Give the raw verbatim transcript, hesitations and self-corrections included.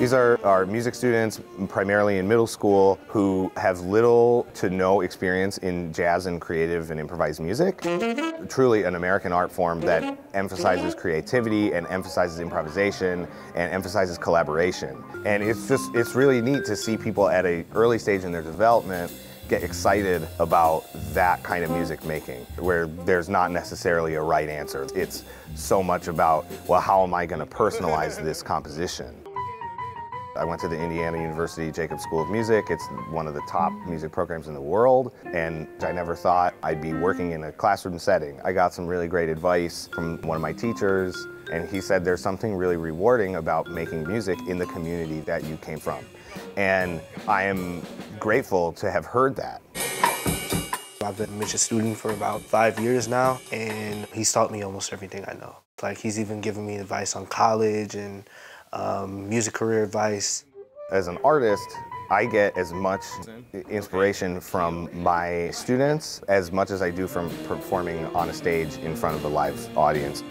These are our music students, primarily in middle school, who have little to no experience in jazz and creative and improvised music. Truly an American art form that emphasizes creativity and emphasizes improvisation and emphasizes collaboration. And it's just, it's really neat to see people at an early stage in their development get excited about that kind of music making, where there's not necessarily a right answer. It's so much about, well, how am I going to personalize this composition? I went to the Indiana University Jacobs School of Music. It's one of the top music programs in the world, and I never thought I'd be working in a classroom setting. I got some really great advice from one of my teachers, and he said there's something really rewarding about making music in the community that you came from. And I am grateful to have heard that. I've been a music student for about five years now, and he's taught me almost everything I know. Like, he's even given me advice on college and um, music career advice. As an artist, I get as much inspiration from my students as much as I do from performing on a stage in front of a live audience.